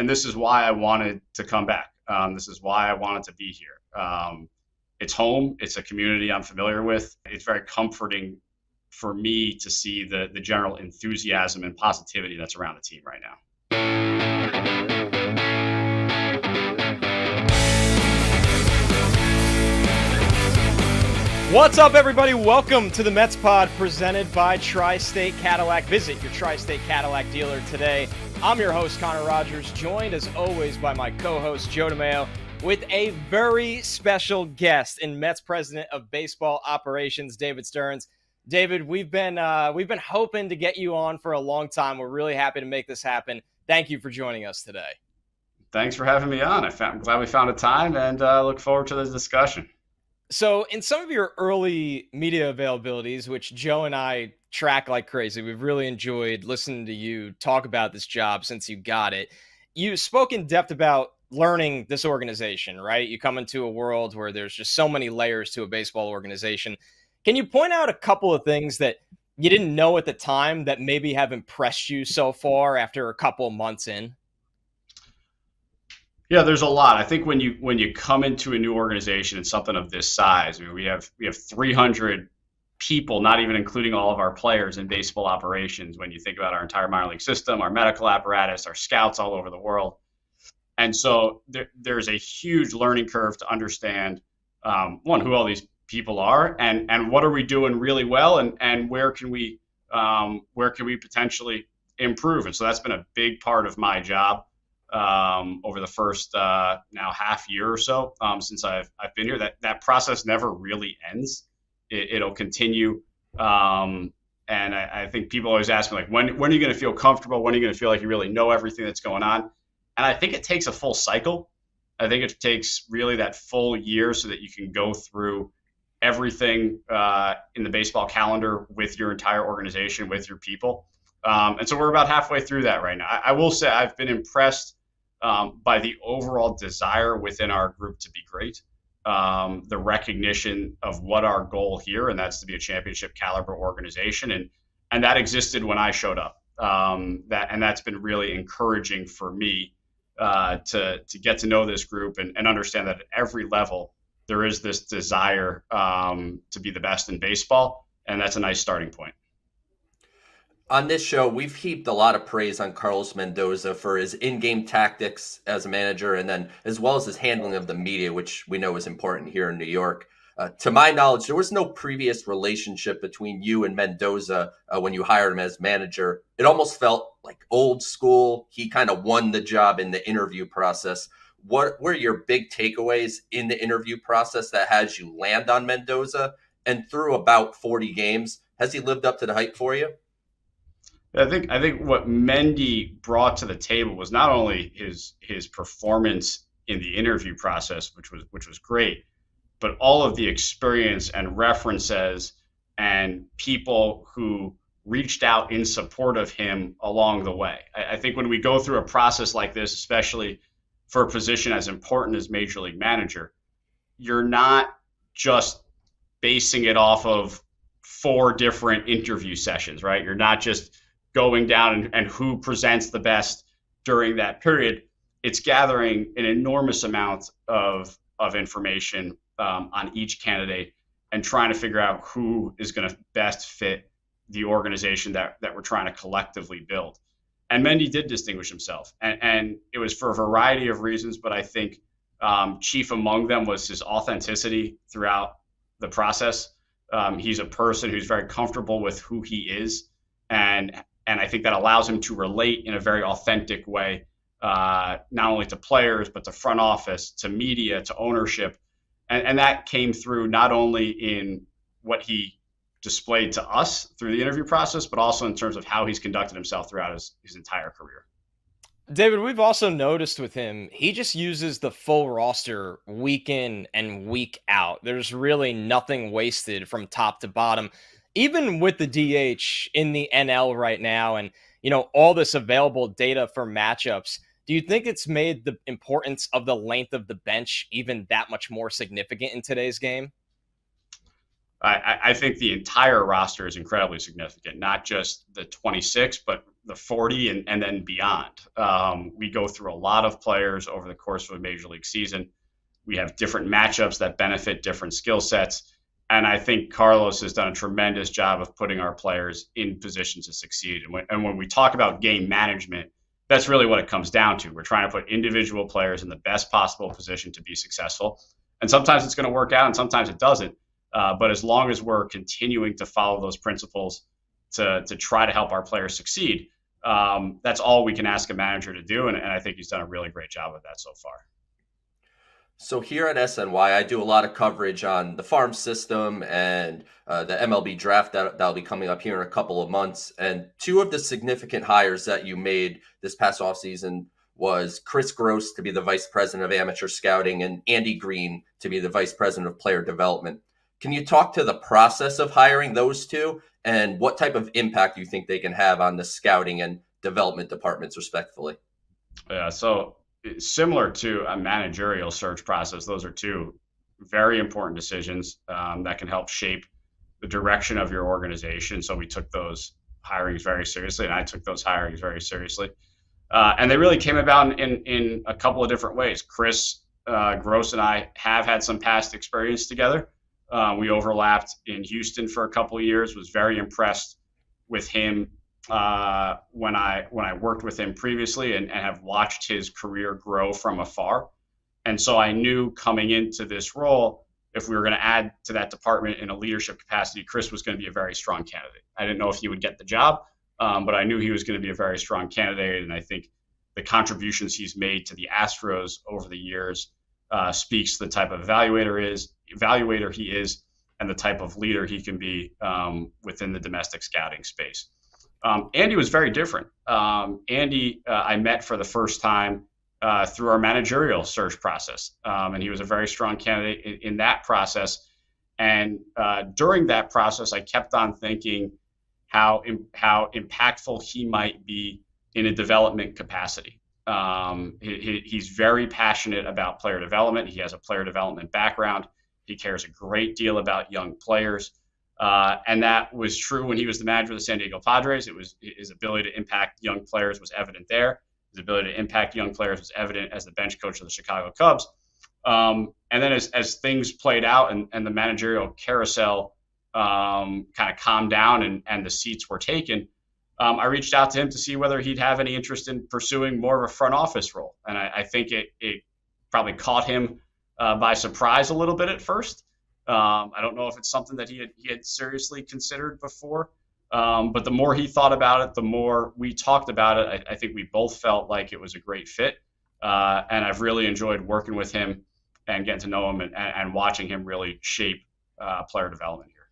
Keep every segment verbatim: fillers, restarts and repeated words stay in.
and this is why I wanted to come back. Um, this is why I wanted to be here. Um, it's home. It's a community I'm familiar with. It's very comforting for me to see the the general enthusiasm and positivity that's around the team right now. What's up, everybody? Welcome to the Mets Pod, presented by Tri-State Cadillac. Visit your Tri-State Cadillac dealer today. I'm your host, Connor Rogers, joined as always by my co-host, Joe DeMayo, with a very special guest and Mets President of Baseball Operations, David Stearns. David, we've been uh, we've been hoping to get you on for a long time. We're really happy to make this happen. Thank you for joining us today. Thanks for having me on. I found, I'm glad we found a time, and uh, look forward to the discussion. So in some of your early media availabilities, which Joe and I track like crazy, we've really enjoyed listening to you talk about this job since you got it. You spoke in depth about learning this organization, right? You come into a world where there's just so many layers to a baseball organization. Can you point out a couple of things that you didn't know at the time that maybe have impressed you so far after a couple of months in? Yeah, there's a lot. I think when you when you come into a new organization and something of this size, I mean, we have we have three hundred people, not even including all of our players in baseball operations. When you think about our entire minor league system, our medical apparatus, our scouts all over the world, and so there, there's a huge learning curve to understand um, one, who all these people are, and and what are we doing really well, and and where can we um, where can we potentially improve? And so that's been a big part of my job um, over the first uh, now half year or so um, since I've I've been here. That that process never really ends. It, it'll continue. Um, and I, I think people always ask me, like, when when are you going to feel comfortable? When are you going to feel like you really know everything that's going on? And I think it takes a full cycle. I think it takes really that full year so that you can go through everything uh, in the baseball calendar with your entire organization, with your people. Um, and so we're about halfway through that right now. I, I will say I've been impressed um, by the overall desire within our group to be great, um, the recognition of what our goal here, and that's to be a championship caliber organization. And and that existed when I showed up. Um, that and that's been really encouraging for me uh, to, to get to know this group and, and understand that at every level, there is this desire um, to be the best in baseball, and that's a nice starting point. On this show, we've heaped a lot of praise on Carlos Mendoza for his in-game tactics as a manager, and then as well as his handling of the media, which we know is important here in New York. Uh, to my knowledge, there was no previous relationship between you and Mendoza uh, when you hired him as manager. It almost felt like old school. He kind of won the job in the interview process. What were your big takeaways in the interview process that has you land on Mendoza? And through about forty games, has he lived up to the hype for you? I think I think what Mendy brought to the table was not only his his performance in the interview process, which was which was great, but all of the experience and references and people who reached out in support of him along the way. I, I think when we go through a process like this, especially for a position as important as Major League Manager, you're not just basing it off of four different interview sessions, right? You're not just going down and, and who presents the best during that period. It's gathering an enormous amount of, of information um, on each candidate and trying to figure out who is going to best fit the organization that, that we're trying to collectively build. And Mendy did distinguish himself, and, and it was for a variety of reasons, but I think um, chief among them was his authenticity throughout the process. Um, he's a person who's very comfortable with who he is, and and I think that allows him to relate in a very authentic way, uh, not only to players, but to front office, to media, to ownership. And, and that came through not only in what he displayed to us through the interview process, but also in terms of how he's conducted himself throughout his, his entire career. David, we've also noticed with him, he just uses the full roster week in and week out. There's really nothing wasted from top to bottom, even with the D H in the N L right now. And, you know, all this available data for matchups. Do you think it's made the importance of the length of the bench even that much more significant in today's game? I, I think the entire roster is incredibly significant, not just the twenty-six, but the forty and, and then beyond. Um, we go through a lot of players over the course of a major league season. We have different matchups that benefit different skill sets. And I think Carlos has done a tremendous job of putting our players in positions to succeed. And when, and when we talk about game management, that's really what it comes down to. We're trying to put individual players in the best possible position to be successful. And sometimes it's going to work out and sometimes it doesn't. Uh, but as long as we're continuing to follow those principles to, to try to help our players succeed, um, that's all we can ask a manager to do. And, and I think he's done a really great job of that so far. So here at S N Y, I do a lot of coverage on the farm system and uh, the M L B draft that, that'll be coming up here in a couple of months. And two of the significant hires that you made this past offseason was Chris Gross to be the vice president of amateur scouting and Andy Green to be the vice president of player development. Can you talk to the process of hiring those two and what type of impact you think they can have on the scouting and development departments, respectfully? Yeah, so... similar to a managerial search process, those are two very important decisions um, that can help shape the direction of your organization. So we took those hirings very seriously, and I took those hirings very seriously. Uh, and they really came about in, in a couple of different ways. Chris uh, Gross and I have had some past experience together. Uh, we overlapped in Houston for a couple of years, was very impressed with him uh when I when I worked with him previously and, and have watched his career grow from afar. And so I knew coming into this role, if we were going to add to that department in a leadership capacity, Chris was going to be a very strong candidate. I didn't know if he would get the job, um, but I knew he was going to be a very strong candidate. And I think the contributions he's made to the Astros over the years uh, speaks to the type of evaluator is evaluator he is and the type of leader he can be um, within the domestic scouting space. Um, Andy was very different. Um, Andy, uh, I met for the first time uh, through our managerial search process, um, and he was a very strong candidate in, in that process. And uh, during that process, I kept on thinking how im- how impactful he might be in a development capacity. Um, he, he, he's very passionate about player development. He has a player development background. He cares a great deal about young players. Uh, and that was true when he was the manager of the San Diego Padres. It was his ability to impact young players was evident there. His ability to impact young players was evident as the bench coach of the Chicago Cubs. Um, and then as, as things played out and, and the managerial carousel um, kind of calmed down and, and the seats were taken, um, I reached out to him to see whether he'd have any interest in pursuing more of a front office role. And I, I think it, it probably caught him uh, by surprise a little bit at first. Um, I don't know if it's something that he had, he had seriously considered before, um, but the more he thought about it, the more we talked about it. I, I think we both felt like it was a great fit, uh, and I've really enjoyed working with him and getting to know him and, and, and watching him really shape uh, player development here.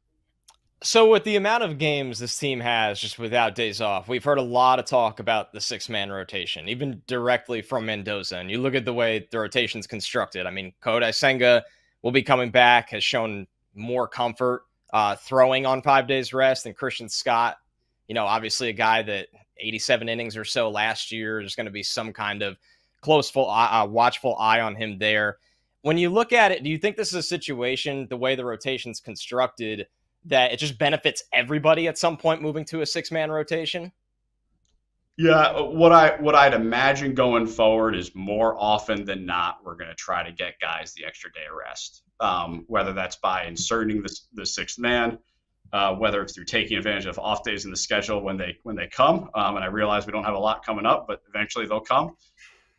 So with the amount of games this team has just without days off, we've heard a lot of talk about the six-man rotation, even directly from Mendoza, and you look at the way the rotation's constructed. I mean, Kodai Senga will be coming back, has shown more comfort uh, throwing on five days rest than Christian Scott. You know, obviously a guy that eighty-seven innings or so last year, there's going to be some kind of close, full, uh, watchful eye on him there. When you look at it, do you think this is a situation, the way the rotation's constructed, that it just benefits everybody at some point moving to a six-man rotation? Yeah, what I what I'd imagine going forward is more often than not, we're going to try to get guys the extra day of rest, um, whether that's by inserting the, the sixth man, uh, whether it's through taking advantage of off days in the schedule when they when they come. Um, and I realize we don't have a lot coming up, but eventually they'll come.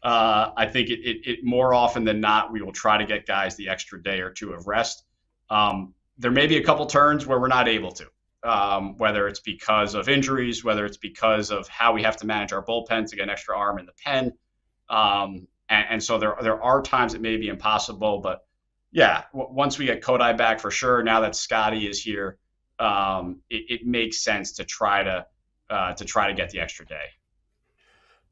Uh, I think it, it it more often than not, we will try to get guys the extra day or two of rest. Um, there may be a couple turns where we're not able to. Um, whether it's because of injuries, whether it's because of how we have to manage our bullpen to get an extra arm in the pen. Um, and, and so there, there are times it may be impossible, but yeah, w- once we get Kodai back for sure, now that Scotty is here, um, it, it makes sense to try to, uh, to try to get the extra day.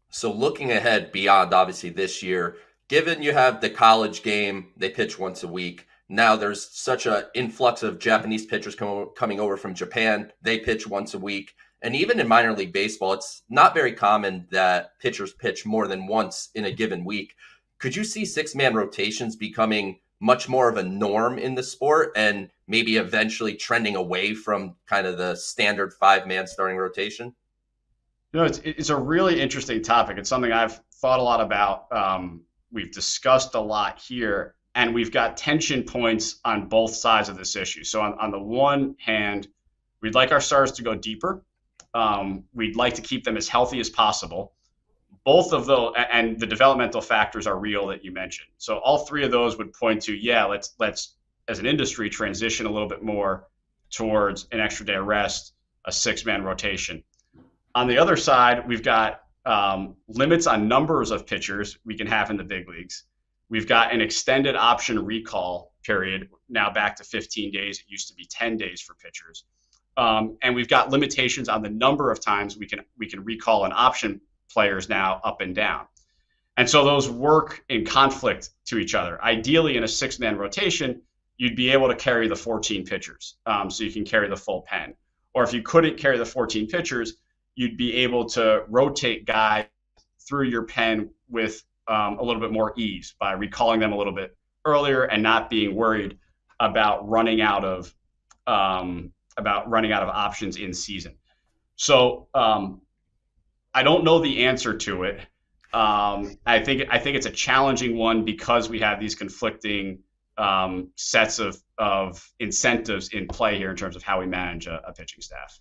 So looking ahead beyond obviously this year, given you have the college game, they pitch once a week. Now there's such an influx of Japanese pitchers com- coming over from Japan. They pitch once a week. And even in minor league baseball, it's not very common that pitchers pitch more than once in a given week. Could you see six-man rotations becoming much more of a norm in the sport and maybe eventually trending away from kind of the standard five-man starting rotation? You know, it's it's a really interesting topic. It's something I've thought a lot about. Um, we've discussed a lot here, and we've got tension points on both sides of this issue. So on, on the one hand, we'd like our stars to go deeper. Um, we'd like to keep them as healthy as possible. Both of those, and the developmental factors are real that you mentioned. So all three of those would point to, yeah, let's let's as an industry transition a little bit more towards an extra day of rest, a six-man rotation. On the other side, we've got um, limits on numbers of pitchers we can have in the big leagues. We've got an extended option recall period, now back to fifteen days. It used to be ten days for pitchers. Um, and we've got limitations on the number of times we can we can recall an option players now up and down. And so those work in conflict to each other. Ideally, in a six-man rotation, you'd be able to carry the fourteen pitchers, um, so you can carry the full pen. Or if you couldn't carry the fourteen pitchers, you'd be able to rotate guys through your pen with um, a little bit more ease by recalling them a little bit earlier and not being worried about running out of um, about running out of options in season. So um, I don't know the answer to it. Um, I think I think it's a challenging one because we have these conflicting Um, sets of, of incentives in play here in terms of how we manage a, a pitching staff.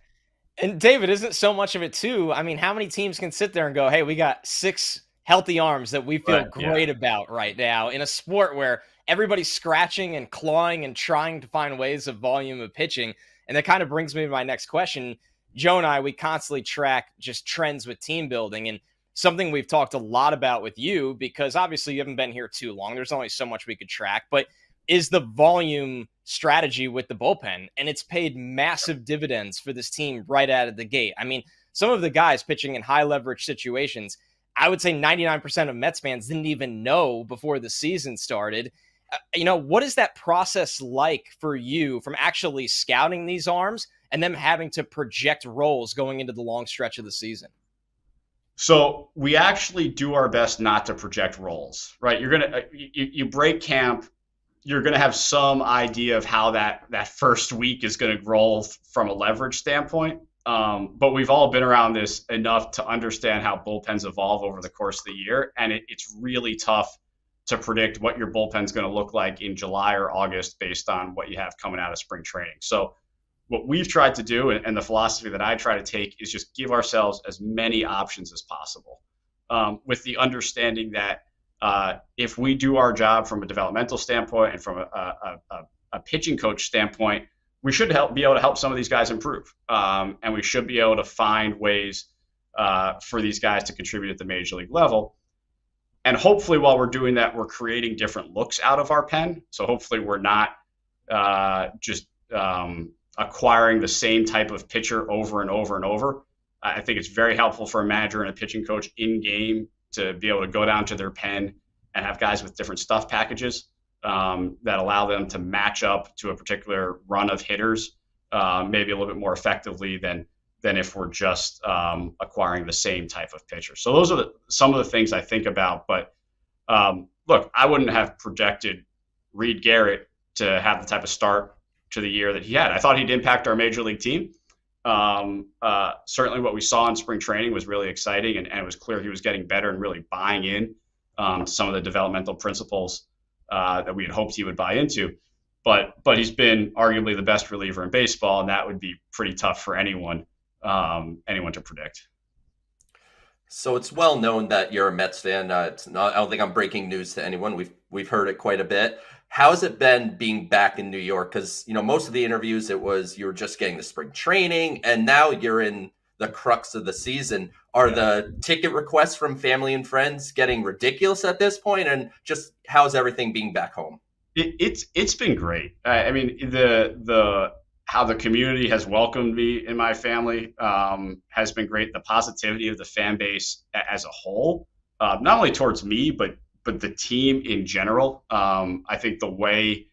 And David, isn't so much of it too, I mean, how many teams can sit there and go, hey, we got six healthy arms that we feel right, great yeah. about right now in a sport where everybody's scratching and clawing and trying to find ways of volume of pitching. And that kind of brings me to my next question. Joe and I, we constantly track just trends with team building, and something we've talked a lot about with you, because obviously you haven't been here too long. There's only so much we could track, but is the volume strategy with the bullpen, and it's paid massive dividends for this team right out of the gate. I mean, some of the guys pitching in high leverage situations, I would say ninety-nine percent of Mets fans didn't even know before the season started. Uh, you know, what is that process like for you from actually scouting these arms and them having to project roles going into the long stretch of the season? So we actually do our best not to project roles, right? You're going to, you, you break camp, you're going to have some idea of how that, that first week is going to roll from a leverage standpoint. Um, but we've all been around this enough to understand how bullpens evolve over the course of the year. And it, it's really tough to predict what your bullpen's going to look like in July or August based on what you have coming out of spring training. So what we've tried to do, and, and the philosophy that I try to take, is just give ourselves as many options as possible, um, with the understanding that Uh, if we do our job from a developmental standpoint and from a, a, a, a pitching coach standpoint, we should help be able to help some of these guys improve. Um, and we should be able to find ways uh, for these guys to contribute at the major league level. And hopefully while we're doing that, we're creating different looks out of our pen. So hopefully we're not uh, just um, acquiring the same type of pitcher over and over and over. I think it's very helpful for a manager and a pitching coach in game to be able to go down to their pen and have guys with different stuff packages um, that allow them to match up to a particular run of hitters, uh, maybe a little bit more effectively than than if we're just um, acquiring the same type of pitcher. So those are the, some of the things I think about. But um, look, I wouldn't have projected Reed Garrett to have the type of start to the year that he had. I thought he'd impact our major league team. Um, uh, certainly what we saw in spring training was really exciting, and, and it was clear he was getting better and really buying in um, to some of the developmental principles uh, that we had hoped he would buy into. But but he's been arguably the best reliever in baseball, and that would be pretty tough for anyone um, anyone to predict. So it's well known that you're a Mets fan. Uh, it's not, I don't think I'm breaking news to anyone. We've we've heard it quite a bit. How has it been being back in New York? Because, you know, most of the interviews, it was you were just getting the spring training, and now you're in the crux of the season. Are yeah. the ticket requests from family and friends getting ridiculous at this point? And just how's everything being back home? It, it's it's been great. I, I mean, the the how the community has welcomed me and my family um, has been great. The positivity of the fan base as a whole, uh, not only towards me, but but the team in general. um, I think the way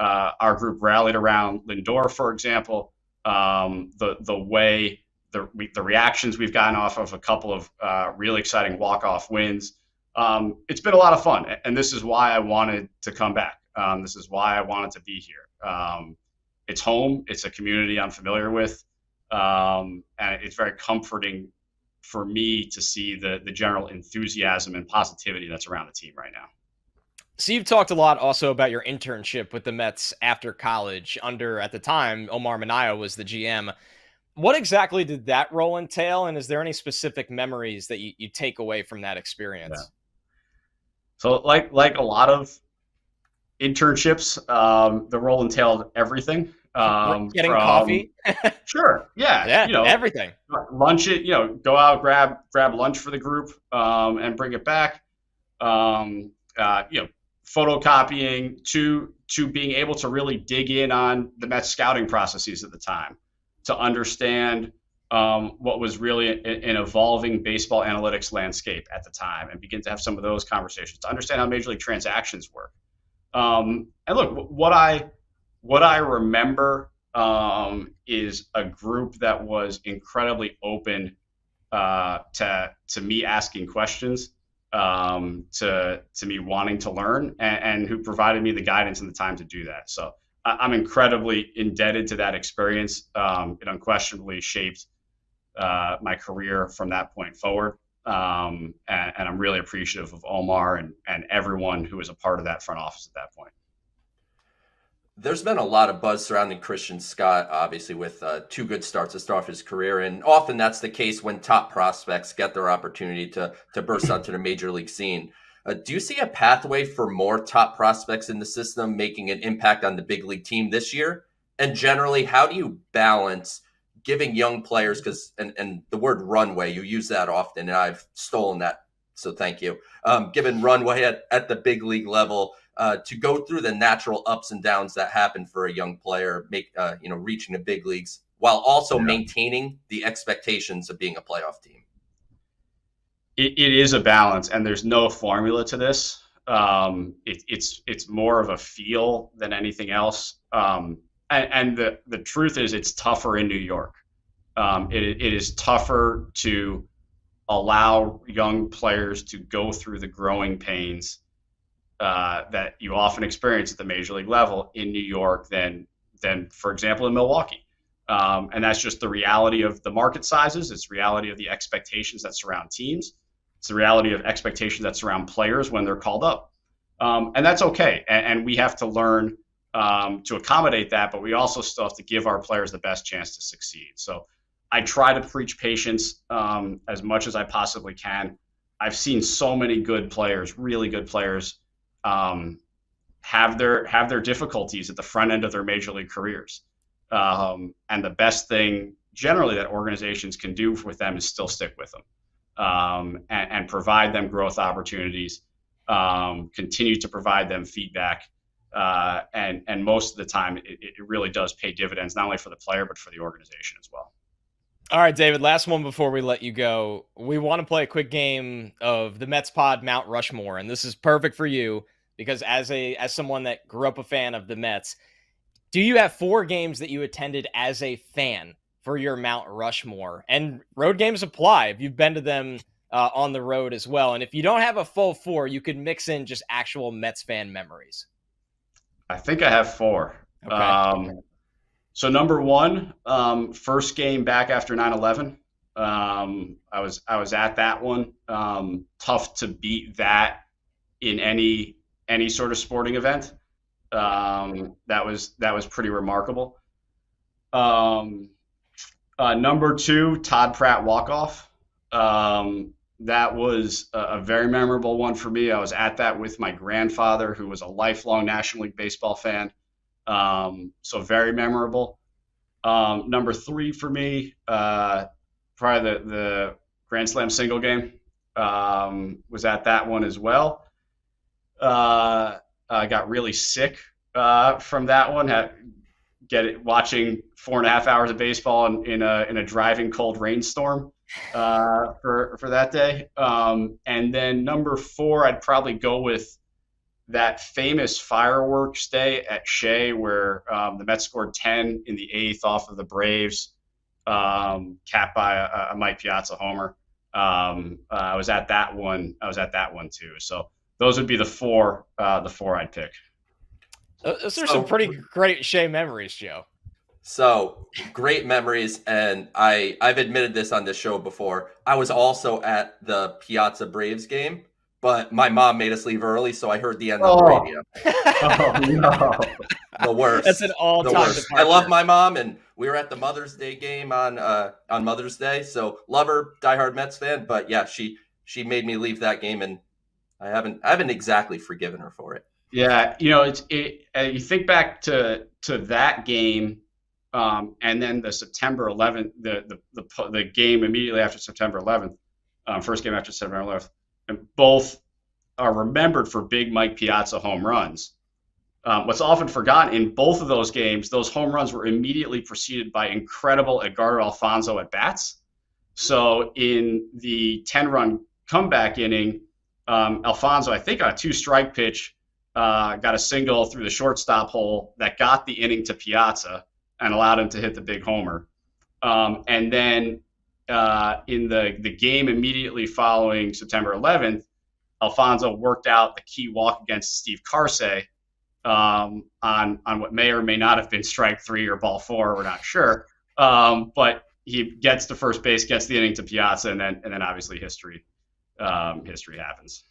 uh, our group rallied around Lindor, for example, um, the the way the the reactions we've gotten off of a couple of uh, really exciting walk-off wins, um, it's been a lot of fun. And this is why I wanted to come back. Um, this is why I wanted to be here. Um, it's home. It's a community I'm familiar with, um, and it's very comforting for me to see the the general enthusiasm and positivity that's around the team right now. So you've talked a lot also about your internship with the Mets after college under, at the time, Omar Minaya was the G M. What exactly did that role entail? And is there any specific memories that you, you take away from that experience? Yeah. So like, like a lot of internships, um, the role entailed everything. Um, getting from, coffee. Sure. Yeah. Yeah. You know, everything. Lunch it, you know, go out, grab, grab lunch for the group, um, and bring it back. Um, uh, you know, photocopying to, to being able to really dig in on the Mets scouting processes at the time to understand, um, what was really an, an evolving baseball analytics landscape at the time and begin to have some of those conversations to understand how major league transactions work. Um, and look, what I, what I remember um, is a group that was incredibly open uh, to to me asking questions, um, to to me wanting to learn, and, and who provided me the guidance and the time to do that. So I'm incredibly indebted to that experience. Um, it unquestionably shaped uh, my career from that point forward, um, and, and I'm really appreciative of Omar and, and everyone who was a part of that front office at that point. There's been a lot of buzz surrounding Christian Scott, obviously, with uh, two good starts to start off his career. And often that's the case when top prospects get their opportunity to to burst onto the major league scene. Uh, do you see a pathway for more top prospects in the system making an impact on the big league team this year? And generally, how do you balance giving young players, because and, and the word runway, you use that often, and I've stolen that, so thank you, um, giving runway at, at the big league level, Uh, to go through the natural ups and downs that happen for a young player, make uh, you know, reaching the big leagues while also yeah. maintaining the expectations of being a playoff team? It, it is a balance, and there's no formula to this. Um, it, it's it's more of a feel than anything else. Um, and and the, the truth is, it's tougher in New York. Um, it, it is tougher to allow young players to go through the growing pains Uh, that you often experience at the major league level in New York than, than for example, in Milwaukee. Um, and that's just the reality of the market sizes. It's the reality of the expectations that surround teams. It's the reality of expectations that surround players when they're called up. Um, and that's okay. And, and we have to learn um, to accommodate that, but we also still have to give our players the best chance to succeed. So I try to preach patience um, as much as I possibly can. I've seen so many good players, really good players, Um, have their have their difficulties at the front end of their major league careers. Um, and the best thing generally that organizations can do with them is still stick with them um, and, and provide them growth opportunities, um, continue to provide them feedback. Uh, and, and most of the time, it, it really does pay dividends, not only for the player, but for the organization as well. All right, David, last one before we let you go. We want to play a quick game of the Mets Pod Mount Rushmore, and this is perfect for you. Because as a as someone that grew up a fan of the Mets, do you have four games that you attended as a fan for your Mount Rushmore? And road games apply if you've been to them uh, on the road as well. And if you don't have a full four, you could mix in just actual Mets fan memories. I think I have four. Okay. Um, so number one, um, first game back after nine eleven. Um, I was I was at that one. Um, tough to beat that in any. any sort of sporting event. Um, that was, that was pretty remarkable. Um, uh, number two, Todd Pratt walk-off. Um, that was a, a very memorable one for me. I was at that with my grandfather, who was a lifelong National League Baseball fan. Um, so very memorable. Um, number three for me, uh, probably the, the Grand Slam single game, um, was at that one as well. Uh, I got really sick uh, from that one. Had, get it, watching four and a half hours of baseball in, in a in a driving cold rainstorm uh, for for that day. Um, and then number four, I'd probably go with that famous fireworks day at Shea, where um, the Mets scored ten in the eighth off of the Braves, um, capped by a, a Mike Piazza homer. Um, uh, I was at that one. I was at that one too. So. Those would be the four, uh, the four I'd pick. Those are some pretty great Shea memories, Joe. So great memories. And I, I've admitted this on this show before. I was also at the Piazza Braves game, but my mom made us leave early. So I heard the end oh. on the radio. Oh, no. The worst. That's an all-time departure. I love my mom, and we were at the Mother's Day game on uh, on Mother's Day. So love her, diehard Mets fan. But yeah, she she made me leave that game, and I haven't I haven't exactly forgiven her for it. Yeah, you know, it's it. You think back to to that game. Um, and then the September eleventh, the, the the the game immediately after September eleventh, um, first game after September eleventh, and both are remembered for big Mike Piazza home runs. Um, what's often forgotten in both of those games, those home runs were immediately preceded by incredible Edgardo Alonso at bats. So in the ten-run comeback inning, um, Alonso, I think on a two-strike pitch, uh, got a single through the shortstop hole that got the inning to Piazza and allowed him to hit the big homer. Um, and then uh, in the, the game immediately following September eleventh, Alonso worked out the key walk against Steve Carsey um, on on what may or may not have been strike three or ball four, we're not sure. Um, but he gets to first base, gets the inning to Piazza, and then and then obviously history um, history happens.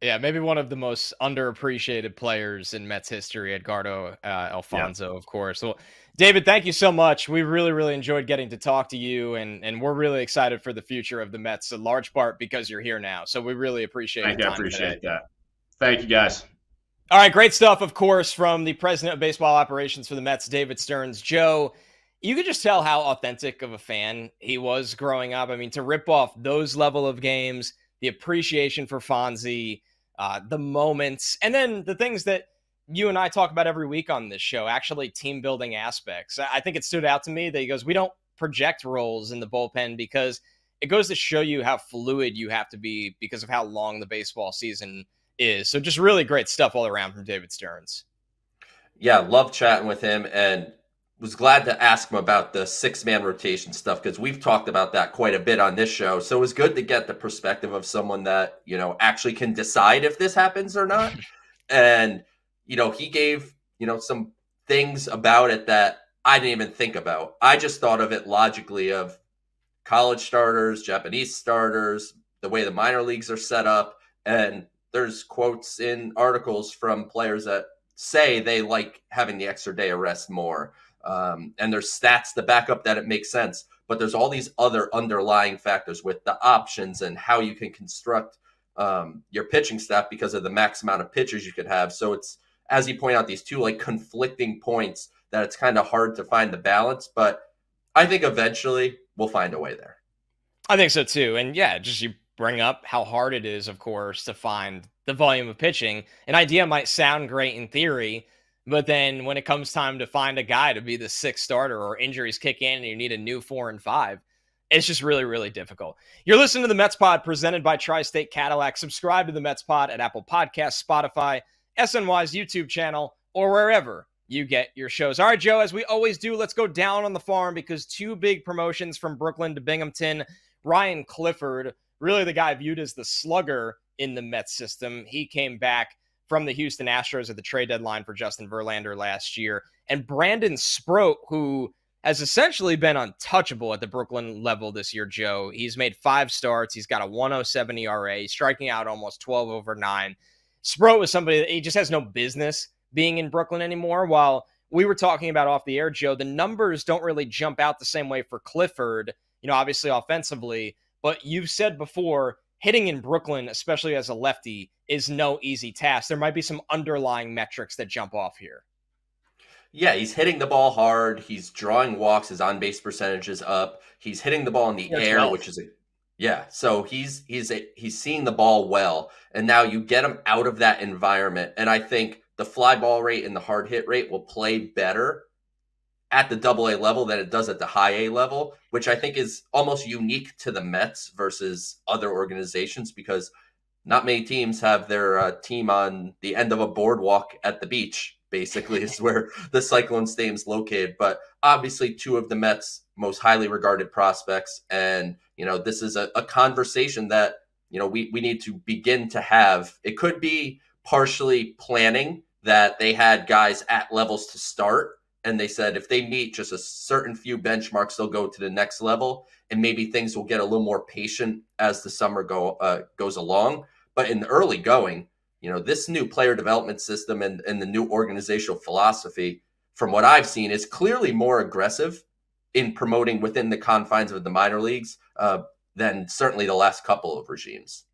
Yeah, maybe one of the most underappreciated players in Mets history, Edgardo uh, Alonso, yeah. of course. Well, David, thank you so much. We really, really enjoyed getting to talk to you, and, and we're really excited for the future of the Mets, a large part because you're here now. So we really appreciate it. I appreciate today. that. Thank you, guys. All right, great stuff, of course, from the president of baseball operations for the Mets, David Stearns. Joe, you could just tell how authentic of a fan he was growing up. I mean, to rip off those level of games, the appreciation for Fonzie, Uh, the moments, and then the things that you and I talk about every week on this show, actually team building aspects. I think it stood out to me that he goes, we don't project roles in the bullpen because it goes to show you how fluid you have to be because of how long the baseball season is. So just really great stuff all around from David Stearns. Yeah, love chatting with him, and was glad to ask him about the six-man rotation stuff because we've talked about that quite a bit on this show. So it was good to get the perspective of someone that, you know, actually can decide if this happens or not. And, you know, he gave, you know, some things about it that I didn't even think about. I just thought of it logically of college starters, Japanese starters, the way the minor leagues are set up. And there's quotes in articles from players that say they like having the extra day of rest more. Um, and there's stats to back up that it makes sense, but there's all these other underlying factors with the options and how you can construct um, your pitching staff because of the max amount of pitchers you could have. So it's, as you point out, these two like conflicting points that it's kind of hard to find the balance, but I think eventually we'll find a way there. I think so too. And yeah, just you bring up how hard it is, of course, to find the volume of pitching. An idea might sound great in theory, but then when it comes time to find a guy to be the sixth starter or injuries kick in and you need a new four and five, it's just really, really difficult. You're listening to the Mets Pod presented by Tri-State Cadillac. Subscribe to the Mets Pod at Apple Podcasts, Spotify, S N Y's YouTube channel, or wherever you get your shows. All right, Joe, as we always do, let's go down on the farm because two big promotions from Brooklyn to Binghamton. Ryan Clifford, really the guy viewed as the slugger in the Mets system. He came back from the Houston Astros at the trade deadline for Justin Verlander last year. And Brandon Sproat, who has essentially been untouchable at the Brooklyn level this year, Joe. He's made five starts. He's got a one oh seven E R A, striking out almost twelve over nine. Sproat was somebody that he just has no business being in Brooklyn anymore. While we were talking about off the air, Joe, the numbers don't really jump out the same way for Clifford, you know, obviously offensively, but you've said before, hitting in Brooklyn, especially as a lefty, is no easy task. There might be some underlying metrics that jump off here. Yeah, he's hitting the ball hard. He's drawing walks. His on-base percentage is up. He's hitting the ball in the That's air, right. which is a yeah. So he's he's a, he's seeing the ball well, and now you get him out of that environment. And I think the fly ball rate and the hard hit rate will play better at the double A level than it does at the high A level, which I think is almost unique to the Mets versus other organizations because not many teams have their uh, team on the end of a boardwalk at the beach, basically, is where the Cyclone Stadium's located. But obviously two of the Mets' most highly regarded prospects. And, you know, this is a, a conversation that, you know, we, we need to begin to have. It could be partially planning that they had guys at levels to start And they said if they meet just a certain few benchmarks, they'll go to the next level, and maybe things will get a little more patient as the summer go uh, goes along. But in the early going, you know, this new player development system and, and the new organizational philosophy, from what I've seen, is clearly more aggressive in promoting within the confines of the minor leagues uh, than certainly the last couple of regimes.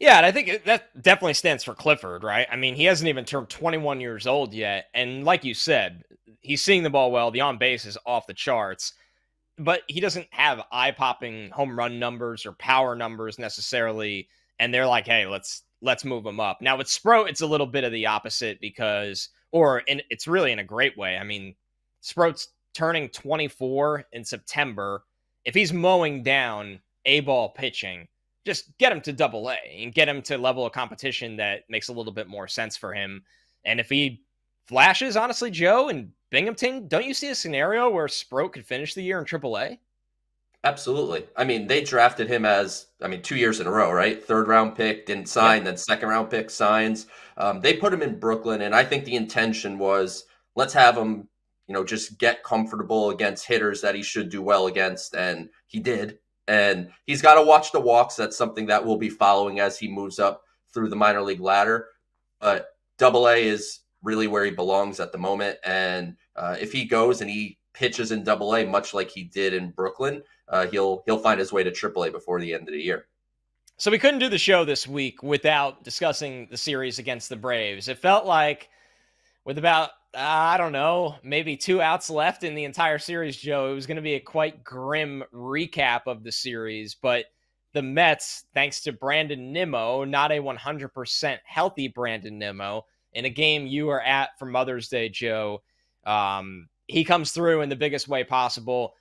Yeah, and I think that definitely stands for Clifford, right? I mean, he hasn't even turned twenty-one years old yet. And like you said, he's seeing the ball well. The on-base is off the charts. But he doesn't have eye-popping home run numbers or power numbers necessarily. And they're like, hey, let's let's move him up. Now, with Sproat, it's a little bit of the opposite because, or in, it's really in a great way. I mean, Sproat's turning twenty-four in September. If he's mowing down A-ball pitching, just get him to double A and get him to level of competition that makes a little bit more sense for him. And if he flashes, honestly, Joe, in Binghamton, don't you see a scenario where Sproat could finish the year in triple A? Absolutely. I mean, they drafted him as, I mean, two years in a row, right? Third round pick, didn't sign, yeah. Then second round pick, signs. Um, they put him in Brooklyn, and I think the intention was, let's have him, you know, just get comfortable against hitters that he should do well against, and he did. And he's got to watch the walks. That's something that we'll be following as he moves up through the minor league ladder. But double A is really where he belongs at the moment. And uh, if he goes and he pitches in double A, much like he did in Brooklyn, uh, he'll he'll find his way to triple A before the end of the year. So we couldn't do the show this week without discussing the series against the Braves. It felt like with about, uh, I don't know, maybe two outs left in the entire series, Joe, it was going to be a quite grim recap of the series. But the Mets, thanks to Brandon Nimmo, not a one hundred percent healthy Brandon Nimmo, in a game you are at for Mother's Day, Joe, um, he comes through in the biggest way possible.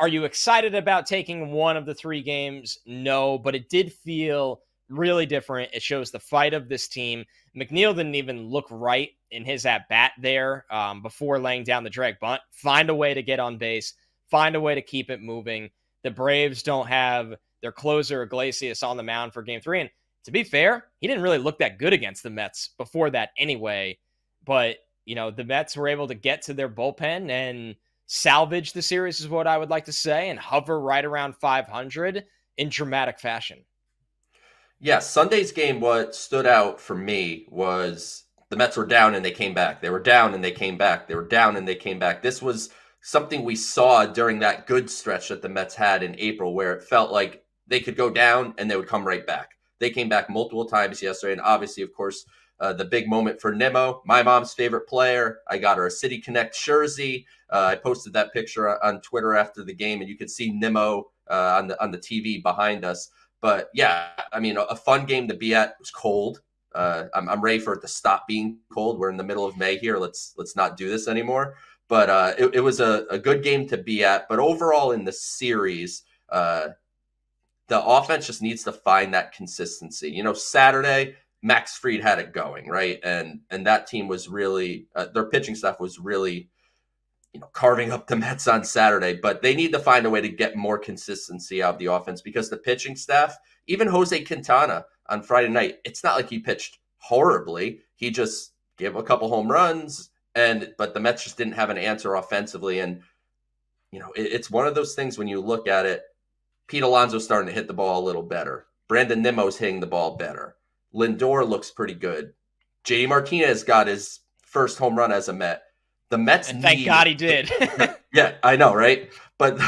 Are you excited about taking one of the three games? No, but it did feel really different. It shows the fight of this team. McNeil didn't even look right in his at-bat there um, before laying down the drag bunt. Find a way to get on base. Find a way to keep it moving. The Braves don't have their closer, Iglesias, on the mound for game three. And to be fair, he didn't really look that good against the Mets before that anyway. But, you know, the Mets were able to get to their bullpen and salvage the series is what I would like to say, and hover right around five hundred in dramatic fashion. Yeah, Sunday's game, what stood out for me was the Mets were down and they came back. They were down and they came back. They were down and they came back. This was something we saw during that good stretch that the Mets had in April, where it felt like they could go down and they would come right back. They came back multiple times yesterday. And obviously, of course, uh, the big moment for Nimmo, my mom's favorite player. I got her a City Connect jersey. Uh, I posted that picture on Twitter after the game, and you could see Nimmo uh, on the on the T V behind us. But yeah, I mean, a fun game to be at. It was cold. Uh, I'm, I'm ready for it to stop being cold. We're in the middle of May here. Let's let's not do this anymore. But uh, it, it was a, a good game to be at. But overall in the series, uh, the offense just needs to find that consistency. You know, Saturday, Max Fried had it going, right? And and that team was really uh, – their pitching staff was really, you know, carving up the Mets on Saturday. But they need to find a way to get more consistency out of the offense, because the pitching staff, even Jose Quintana – on Friday night, it's not like he pitched horribly. He just gave a couple home runs, and but the Mets just didn't have an answer offensively. And, you know, it, it's one of those things when you look at it, Pete Alonso's starting to hit the ball a little better. Brandon Nimmo's hitting the ball better. Lindor looks pretty good. J D. Martinez got his first home run as a Met. The Mets and thank need, God he did. Yeah, I know, right? But,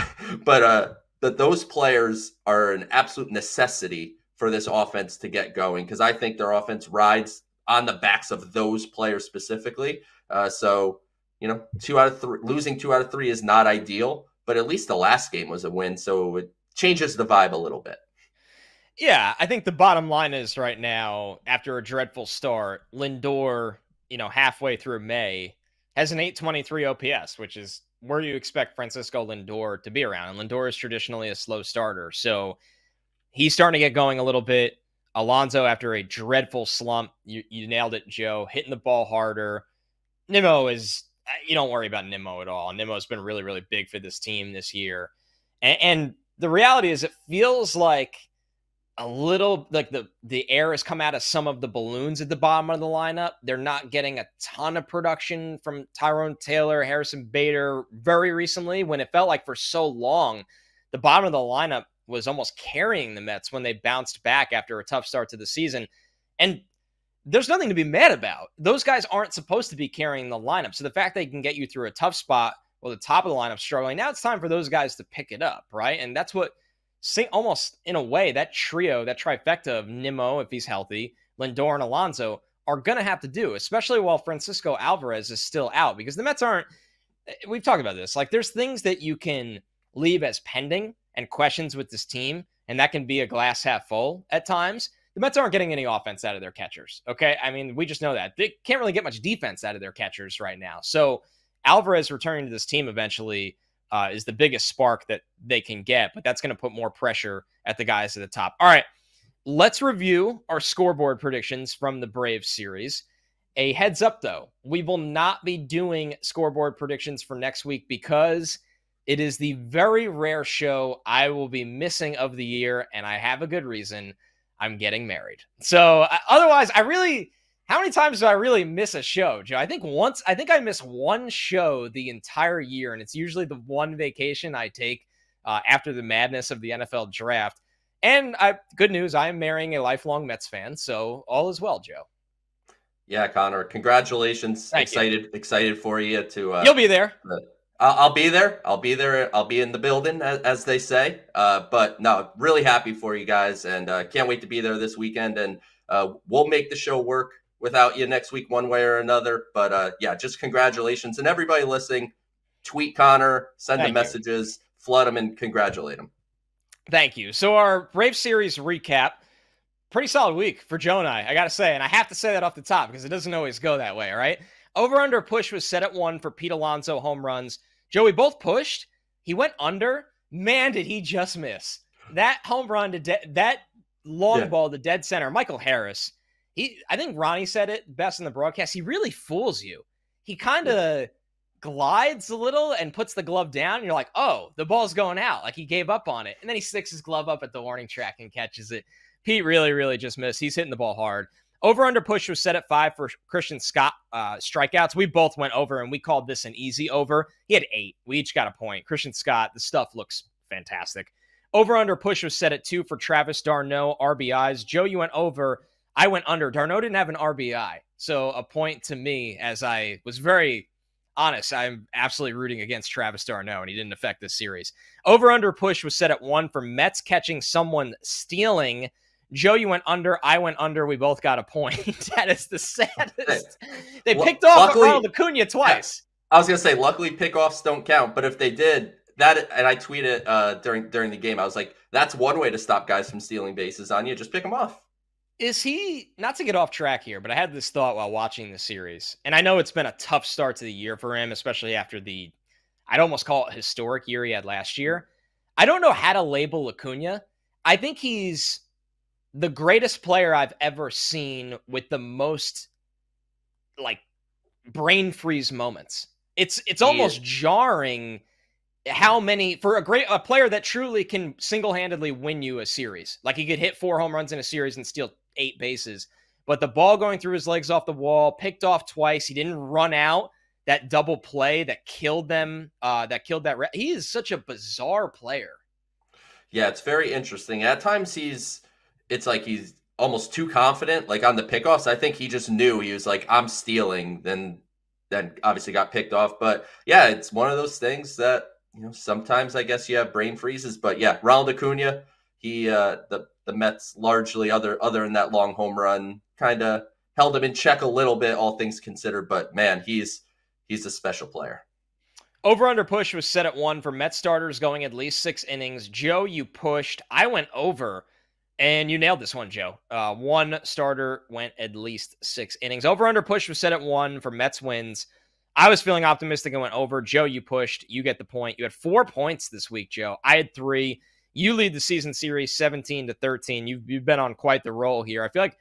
but, uh, but those players are an absolute necessity for this offense to get going, because I think their offense rides on the backs of those players specifically. Uh, so, you know, two out of three, losing two out of three is not ideal, but at least the last game was a win, so it changes the vibe a little bit. Yeah, I think the bottom line is right now, after a dreadful start, Lindor, you know, halfway through May, has an eight twenty-three O P S, which is where you expect Francisco Lindor to be around. And Lindor is traditionally a slow starter, so he's starting to get going a little bit. Alonso, after a dreadful slump, you, you nailed it, Joe, hitting the ball harder. Nimmo is, you don't worry about Nimmo at all. Nimmo's been really, really big for this team this year. And, and the reality is it feels like a little like the, the air has come out of some of the balloons at the bottom of the lineup. They're not getting a ton of production from Tyrone Taylor, Harrison Bader very recently, when it felt like for so long, the bottom of the lineup was almost carrying the Mets when they bounced back after a tough start to the season. And there's nothing to be mad about. Those guys aren't supposed to be carrying the lineup. So the fact they can get you through a tough spot while the top of the lineup's struggling, now it's time for those guys to pick it up, right? And that's what, almost in a way, that trio, that trifecta of Nimmo, if he's healthy, Lindor and Alonso are going to have to do, especially while Francisco Alvarez is still out, because the Mets aren't, we've talked about this, like there's things that you can leave as pending and questions with this team, and that can be a glass half full at times. The Mets aren't getting any offense out of their catchers, okay? I mean, we just know that. They can't really get much defense out of their catchers right now. So Alvarez returning to this team eventually uh, is the biggest spark that they can get, but that's going to put more pressure at the guys at the top. All right, let's review our scoreboard predictions from the Braves series. A heads up, though, we will not be doing scoreboard predictions for next week because it is the very rare show I will be missing of the year, and I have a good reason. I'm getting married. So uh, otherwise, I really, how many times do I really miss a show, Joe? I think once, I think I miss one show the entire year, and it's usually the one vacation I take uh, after the madness of the N F L draft. And I, good news, I am marrying a lifelong Mets fan, so all is well, Joe. Yeah, Connor, congratulations. Thank excited, you. excited for you to. Uh, You'll be there. The, I'll be there. I'll be there. I'll be in the building, as, as they say. Uh, but no, really happy for you guys, and uh, can't wait to be there this weekend. And uh, we'll make the show work without you next week, one way or another. But uh, yeah, just congratulations, and everybody listening, tweet Connor, send him messages, flood him, and congratulate him. Thank you. So our Brave series recap, pretty solid week for Joe and I. I got to say, and I have to say that off the top because it doesn't always go that way. All right, over under push was set at one for Pete Alonso home runs. Joey both pushed. He went under. Man, did he just miss that home run to that long yeah. ball to dead center. Michael Harris. He, I think Ronnie said it best in the broadcast. He really fools you. He kind of yeah. glides a little and puts the glove down. And you're like, oh, the ball's going out. Like he gave up on it, and then he sticks his glove up at the warning track and catches it. Pete really, really just missed. He's hitting the ball hard. Over under push was set at five for Christian Scott uh, strikeouts. We both went over, and we called this an easy over. He had eight. We each got a point. Christian Scott, the stuff looks fantastic. Over under push was set at two for Travis d'Arnaud R B Is. Joe, you went over. I went under. d'Arnaud didn't have an R B I, so a point to me, as I was very honest. I'm absolutely rooting against Travis d'Arnaud, and he didn't affect this series. Over under push was set at one for Mets catching someone stealing. Joe, you went under. I went under. We both got a point. That is the saddest. They picked well, off luckily, Ronald Acuña twice. I was going to say, luckily, pickoffs don't count. But if they did, that and I tweeted uh, during during the game, I was like, that's one way to stop guys from stealing bases on you. Just pick them off. Is he, not to get off track here, but I had this thought while watching the series. And I know it's been a tough start to the year for him, especially after the, I'd almost call it historic year he had last year. I don't know how to label Acuña. I think he's the greatest player I've ever seen with the most like brain freeze moments. It's, it's almost jarring how many for a great, a player that truly can single-handedly win you a series. Like he could hit four home runs in a series and steal eight bases, but the ball going through his legs off the wall, picked off twice. He didn't run out. That double play that killed them. Uh, that killed that. He is such a bizarre player. Yeah. It's very interesting. At times he's, it's like he's almost too confident, like on the pickoffs. I think he just knew he was like, I'm stealing, then then obviously got picked off. But yeah, it's one of those things that, you know, sometimes I guess you have brain freezes. But yeah, Ronald Acuña, he uh, the the Mets largely other other than that long home run kind of held him in check a little bit, all things considered. But man, he's he's a special player. Over under push was set at one for Mets starters going at least six innings. Joe, you pushed. I went over. And you nailed this one, Joe. Uh, one starter went at least six innings. Over-under push was set at one for Mets wins. I was feeling optimistic and went over. Joe, you pushed. You get the point. You had four points this week, Joe. I had three. You lead the season series seventeen to thirteen. You've, you've been on quite the roll here. I feel like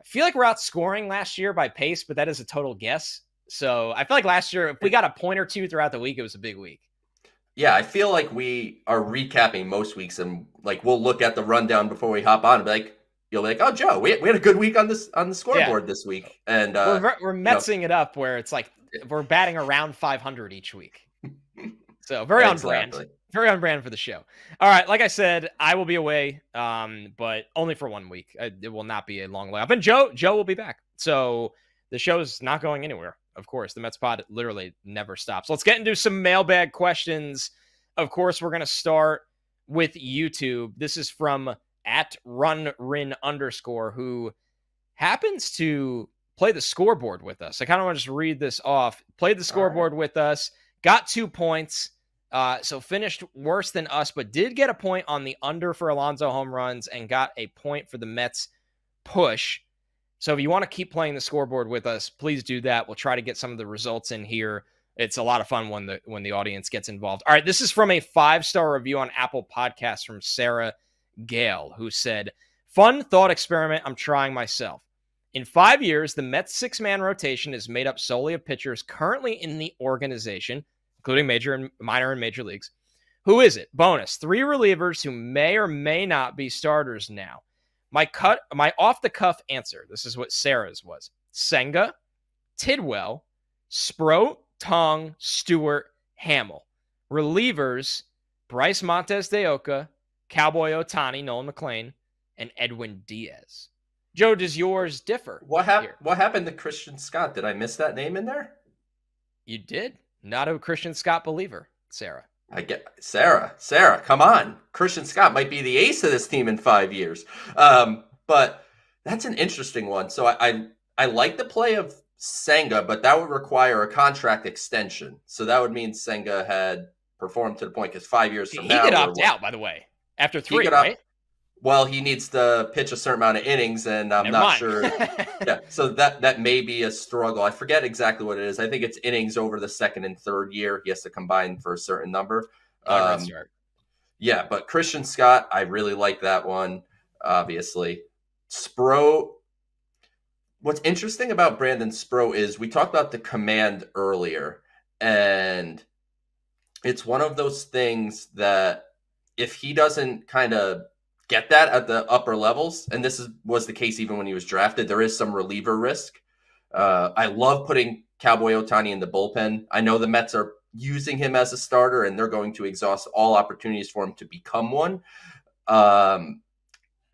I feel like we're outscoring last year by pace, but that is a total guess. So I feel like last year, if we got a point or two throughout the week, it was a big week. Yeah, I feel like we are recapping most weeks and like we'll look at the rundown before we hop on and be like, you'll be like, oh, Joe, we, we had a good week on this on the scoreboard yeah. this week, and uh, we're we're metsing you know, it up where it's like we're batting around five hundred each week. So very exactly. on brand, very on brand for the show. All right, like I said, I will be away, um, but only for one week. It will not be a long layoff, and Joe Joe will be back. So the show's not going anywhere. Of course, the Mets pod literally never stops. Let's get into some mailbag questions. Of course, we're going to start with YouTube. This is from at runrin underscore, who happens to play the scoreboard with us. I kind of want to just read this off. Played the scoreboard right. with us, got two points, uh, so finished worse than us, but did get a point on the under for Alonso home runs and got a point for the Mets push. So if you want to keep playing the scoreboard with us, please do that. We'll try to get some of the results in here. It's a lot of fun when the when the audience gets involved. All right, this is from a five-star review on Apple Podcasts from Sarah Gale, who said, fun thought experiment I'm trying myself. In five years, the Mets six-man rotation is made up solely of pitchers currently in the organization, including major and minor and major leagues. Who is it? Bonus, three relievers who may or may not be starters now. My cut, my off-the-cuff answer, this is what Sarah's was, Senga, Tidwell, Sproat, Tong, Stewart, Hamill. Relievers, Bryce Montes de Oca, Cowboy Otani, Nolan McLean, and Edwin Diaz. Joe, does yours differ? What, hap- what happened to Christian Scott? Did I miss that name in there? You did. Not a Christian Scott believer, Sarah. I get Sarah, Sarah, come on. Christian Scott might be the ace of this team in five years. Um, but that's an interesting one. So I, I I like the play of Senga, but that would require a contract extension. So that would mean Senga had performed to the point because five years from he now. He could opt out, by the way, after three, right? Opt, well, he needs to pitch a certain amount of innings, and I'm Never not mind. sure. yeah, so that, that may be a struggle. I forget exactly what it is. I think it's innings over the second and third year. He has to combine for a certain number. Um, yeah, but Christian Scott, I really like that one, obviously. Sproat. What's interesting about Brandon Sproat is we talked about the command earlier, and it's one of those things that if he doesn't kind of get that at the upper levels, and this is, was the case even when he was drafted, there is some reliever risk. Uh, I love putting Cowboy Otani in the bullpen. I know the Mets are using him as a starter, and they're going to exhaust all opportunities for him to become one. Um,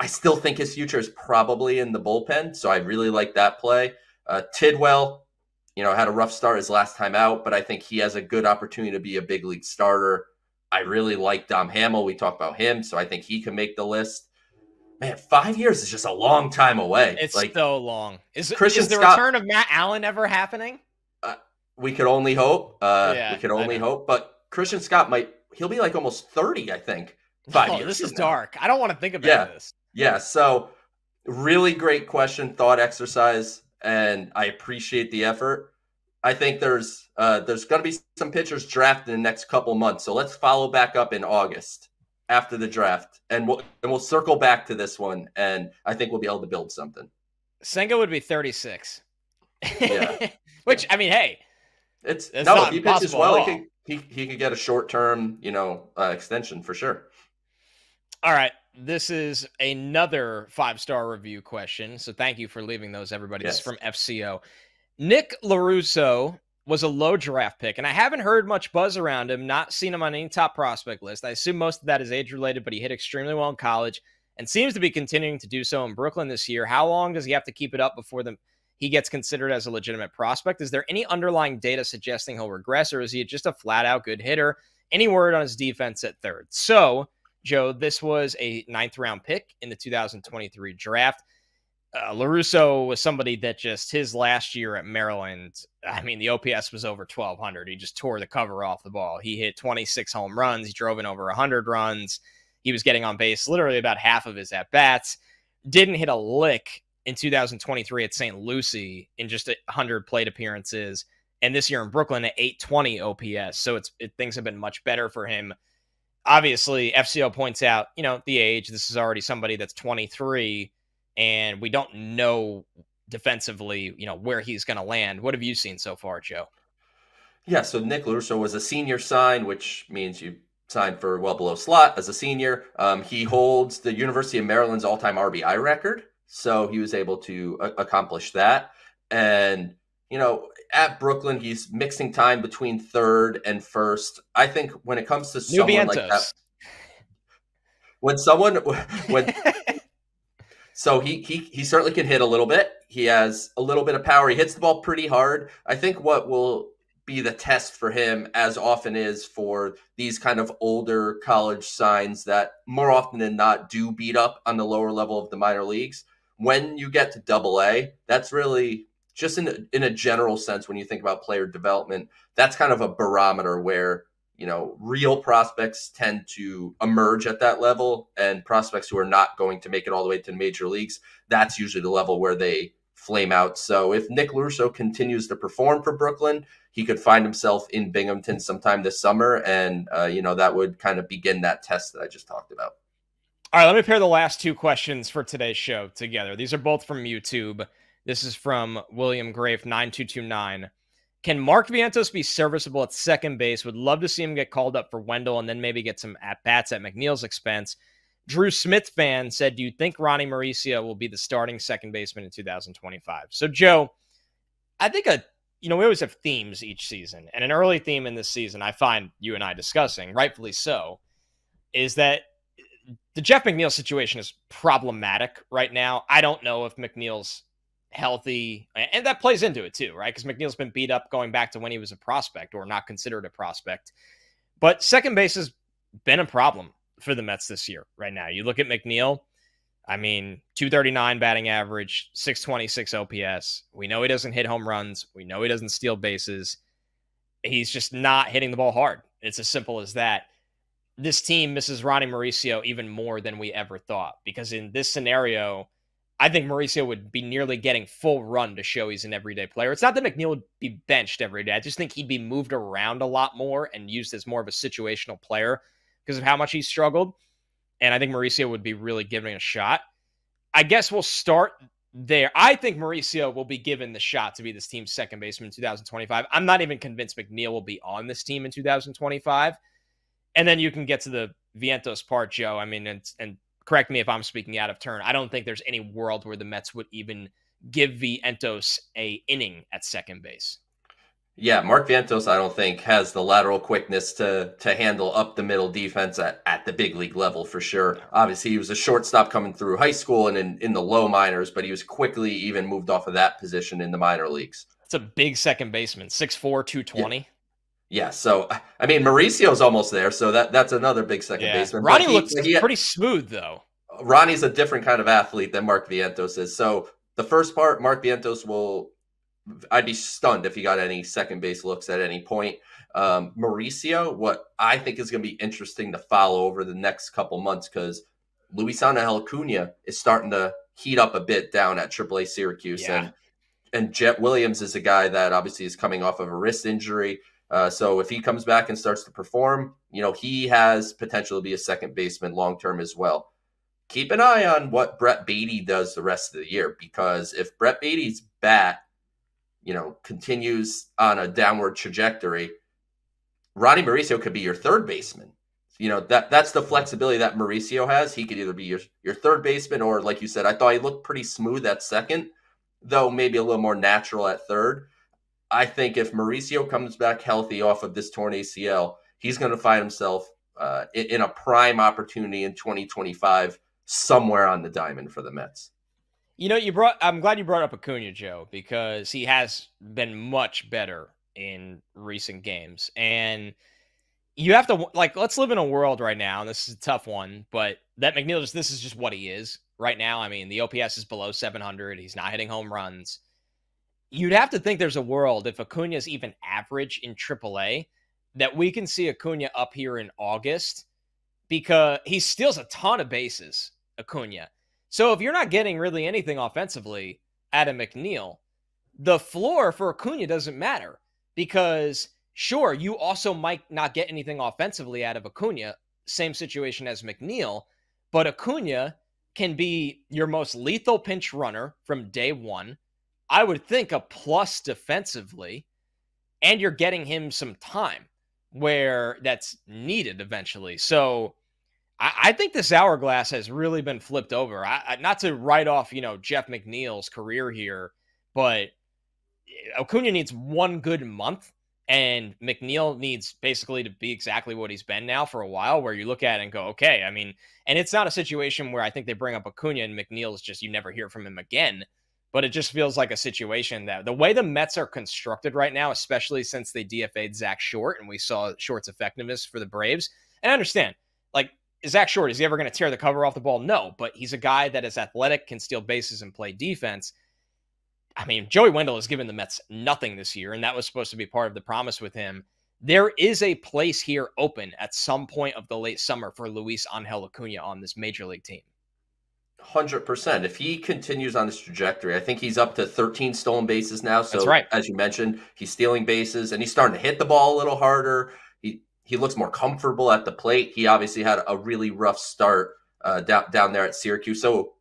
I still think his future is probably in the bullpen, so I really like that play. Uh, Tidwell, you know, had a rough start his last time out, but I think he has a good opportunity to be a big league starter. I really like Dom Hamill. We talked about him, so I think he can make the list. Man, five years is just a long time away. It's like, so long. Is, is the Scott, return of Matt Allen ever happening? Uh, we could only hope. Uh, yeah, we could only hope. But Christian Scott might – he'll be like almost thirty, I think, five oh, years. This is now. dark. I don't want to think about yeah. this. Yeah, so really great question, thought exercise, and I appreciate the effort. I think there's uh, there's going to be some pitchers drafted in the next couple months, so let's follow back up in August after the draft, and we'll and we'll circle back to this one, and I think we'll be able to build something. Senga would be thirty-six, yeah. Which yeah. I mean, hey, it's no if he pitches well, he could, he he could get a short term, you know, uh, extension for sure. All right. This is another five-star review question, so thank you for leaving those, everybody. Yes. This is from F C O. Nick LaRusso was a low draft pick, and I haven't heard much buzz around him, not seen him on any top prospect list. I assume most of that is age-related, but he hit extremely well in college and seems to be continuing to do so in Brooklyn this year. How long does he have to keep it up before the, he gets considered as a legitimate prospect? Is there any underlying data suggesting he'll regress, or is he just a flat-out good hitter? Any word on his defense at third? So... Joe, this was a ninth round pick in the two thousand twenty-three draft. Uh, LaRusso was somebody that just his last year at Maryland, I mean, the O P S was over twelve hundred. He just tore the cover off the ball. He hit twenty-six home runs. He drove in over one hundred runs. He was getting on base literally about half of his at-bats. Didn't hit a lick in two thousand twenty-three at Saint Lucie in just one hundred plate appearances. And this year in Brooklyn at eight twenty O P S. So it's it, things have been much better for him. Obviously, F C O points out, you know, the age. This is already somebody that's twenty-three, and we don't know defensively, you know, where he's going to land. What have you seen so far, Joe? Yeah, so Nick LaRusso was a senior sign, which means you signed for well below slot as a senior. Um, he holds the University of Maryland's all-time R B I record, so he was able to a- accomplish that. And, you know, at Brooklyn, he's mixing time between third and first. I think when it comes to someone Vientos. like that, when someone, when, so he, he, he certainly can hit a little bit. He has a little bit of power. He hits the ball pretty hard. I think what will be the test for him, as often is for these kind of older college signs that more often than not do beat up on the lower level of the minor leagues. When you get to Double A, that's really just in, in a general sense, when you think about player development, that's kind of a barometer where, you know, real prospects tend to emerge at that level, and prospects who are not going to make it all the way to the major leagues, that's usually the level where they flame out. So if Nick LaRusso continues to perform for Brooklyn, he could find himself in Binghamton sometime this summer. And, uh, you know, that would kind of begin that test that I just talked about. All right, let me pair the last two questions for today's show together. These are both from YouTube. This is from William Grafe, nine two two nine. Can Mark Vientos be serviceable at second base? Would love to see him get called up for Wendell and then maybe get some at-bats at McNeil's expense. Drew Smith fan said, do you think Ronnie Mauricio will be the starting second baseman in two thousand twenty-five? So, Joe, I think, a you know, we always have themes each season. And an early theme in this season, I find you and I discussing, rightfully so, is that the Jeff McNeil situation is problematic right now. I don't know if McNeil's healthy, and that plays into it too, right? Because McNeil's been beat up going back to when he was a prospect, or not considered a prospect. But second base has been a problem for the Mets this year right now. You look at McNeil, I mean, two thirty-nine batting average, six twenty-six O P S. We know he doesn't hit home runs. We know he doesn't steal bases. He's just not hitting the ball hard. It's as simple as that. This team misses Ronnie Mauricio even more than we ever thought, because in this scenario, I think Mauricio would be nearly getting full run to show he's an everyday player. It's not that McNeil would be benched every day. I just think he'd be moved around a lot more and used as more of a situational player because of how much he struggled. And I think Mauricio would be really given a shot. I guess we'll start there. I think Mauricio will be given the shot to be this team's second baseman in two thousand twenty-five. I'm not even convinced McNeil will be on this team in two thousand twenty-five. And then you can get to the Vientos part, Joe. I mean, and, and correct me if I'm speaking out of turn. I don't think there's any world where the Mets would even give Vientos a inning at second base. Yeah, Mark Vientos, I don't think, has the lateral quickness to to handle up the middle defense at, at the big league level for sure. Obviously, he was a shortstop coming through high school and in, in the low minors, but he was quickly even moved off of that position in the minor leagues. It's a big second baseman, six four, two twenty. Yeah. Yeah, so, I mean, Mauricio's almost there, so that, that's another big second yeah. baseman. Ronnie he, looks he, pretty smooth, though. Ronnie's a different kind of athlete than Mark Vientos is. So, the first part, Mark Vientos will... I'd be stunned if he got any second base looks at any point. Um, Mauricio, what I think is going to be interesting to follow over the next couple months, because Luisangel Acuña is starting to heat up a bit down at triple A Syracuse. Yeah. And, and Jet Williams is a guy that obviously is coming off of a wrist injury. Uh, so if he comes back and starts to perform, you know, he has potential to be a second baseman long-term as well. Keep an eye on what Brett Beatty does the rest of the year, because if Brett Beatty's bat, you know, continues on a downward trajectory, Ronnie Mauricio could be your third baseman. You know, that that's the flexibility that Mauricio has. He could either be your, your third baseman, or like you said, I thought he looked pretty smooth at second, though maybe a little more natural at third. I think if Mauricio comes back healthy off of this torn A C L, he's going to find himself uh, in, in a prime opportunity in twenty twenty-five somewhere on the diamond for the Mets. You know, you brought. I'm glad you brought up Acuña, Joe, because he has been much better in recent games. And you have to, like, let's live in a world right now, and this is a tough one, but that McNeil, just this is just what he is right now. I mean, the O P S is below seven hundred. He's not hitting home runs. You'd have to think there's a world, if Acuña is even average in triple A, that we can see Acuña up here in August, because he steals a ton of bases, Acuña. So if you're not getting really anything offensively out of McNeil, the floor for Acuña doesn't matter, because, sure, you also might not get anything offensively out of Acuña, same situation as McNeil, but Acuña can be your most lethal pinch runner from day one. I would think a plus defensively, and you're getting him some time. where that's needed eventually. So I, I think this hourglass has really been flipped over. I, I, not to write off, you know, Jeff McNeil's career here, but Acuña needs one good month, and McNeil needs basically to be exactly what he's been now for a while, where you look at it and go, okay, I mean, and it's not a situation where I think they bring up Acuña and McNeil's just, you never hear from him again, but it just feels like a situation that the way the Mets are constructed right now, especially since they D F A'd Zach Short and we saw Short's effectiveness for the Braves. And I understand, like, Zach Short, is he ever going to tear the cover off the ball? No, but he's a guy that is athletic, can steal bases and play defense. I mean, Joey Wendell has given the Mets nothing this year, and that was supposed to be part of the promise with him. There is a place here open at some point of the late summer for Luisangel Acuña on this major league team. one hundred percent. If he continues on this trajectory, I think he's up to thirteen stolen bases now. So, that's right. As you mentioned, he's stealing bases, and he's starting to hit the ball a little harder. He he looks more comfortable at the plate. He obviously had a really rough start uh, down, down there at Syracuse. So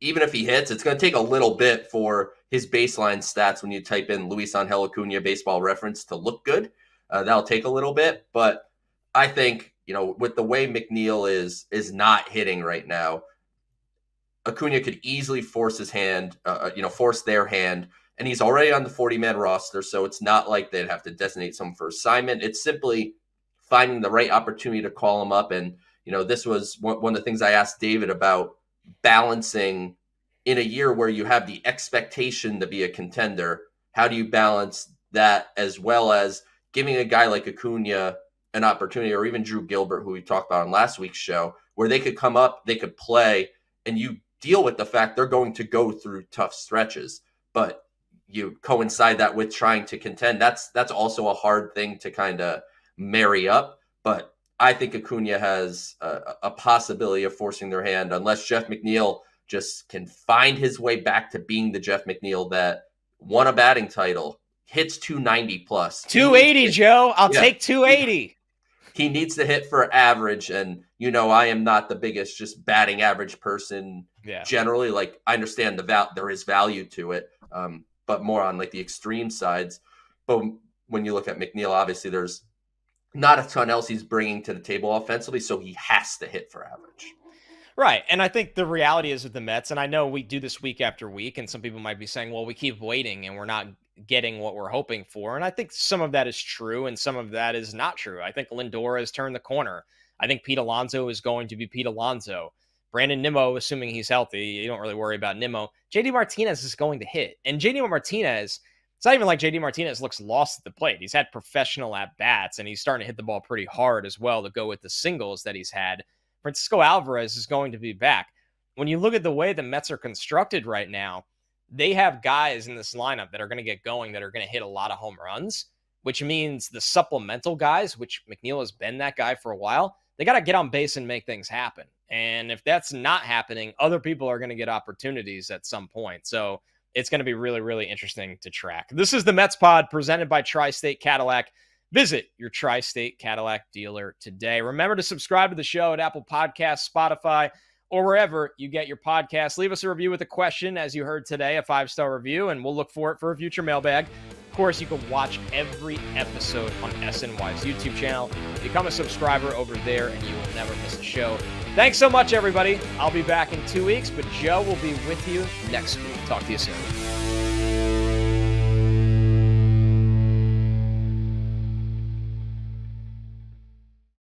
even if he hits, it's going to take a little bit for his baseline stats when you type in Luisangel Acuña baseball reference to look good. Uh, that'll take a little bit. But I think, you know, with the way McNeil is is not hitting right now, Acuña could easily force his hand, uh, you know, force their hand. And he's already on the forty-man roster, so it's not like they'd have to designate someone for assignment. It's simply finding the right opportunity to call him up. And, you know, this was one, one of the things I asked David about balancing in a year where you have the expectation to be a contender. How do you balance that as well as giving a guy like Acuña an opportunity, or even Drew Gilbert, who we talked about on last week's show, where they could come up, they could play, and you deal with the fact they're going to go through tough stretches, but you coincide that with trying to contend. That's that's also a hard thing to kind of marry up. But I think Acuña has a, a possibility of forcing their hand, unless Jeff McNeil just can find his way back to being the Jeff McNeil that won a batting title, hits two ninety plus. two eighty, Joe. I'll yeah. take two eighty. He needs to hit for average, and you know I am not the biggest just batting average person yeah. generally. Like, I understand the val there is value to it, um, but more on like the extreme sides. But when you look at McNeil, obviously there's not a ton else he's bringing to the table offensively, so he has to hit for average. Right, and I think the reality is with the Mets, and I know we do this week after week, and some people might be saying, well, we keep waiting and we're not getting what we're hoping for. And I think some of that is true and some of that is not true. I think Lindor has turned the corner. I think Pete Alonso is going to be Pete Alonso. Brandon Nimmo, assuming he's healthy, you don't really worry about Nimmo. J D. Martinez is going to hit. And J D. Martinez, it's not even like J D. Martinez looks lost at the plate. He's had professional at-bats, and he's starting to hit the ball pretty hard as well to go with the singles that he's had. Francisco Alvarez is going to be back. When you look at the way the Mets are constructed right now, they have guys in this lineup that are going to get going, that are going to hit a lot of home runs, which means the supplemental guys, which McNeil has been that guy for a while, they got to get on base and make things happen. And if that's not happening, other people are going to get opportunities at some point. So it's going to be really, really interesting to track. This is the Mets Pod presented by Tri-State Cadillac. Visit your Tri-State Cadillac dealer today. Remember to subscribe to the show at Apple Podcasts, Spotify, or wherever you get your podcasts. Leave us a review with a question, as you heard today, a five-star review, and we'll look for it for a future mailbag. Of course, you can watch every episode on S N Y's YouTube channel. Become a subscriber over there, and you will never miss a show. Thanks so much, everybody. I'll be back in two weeks, but Joe will be with you next week. Talk to you soon.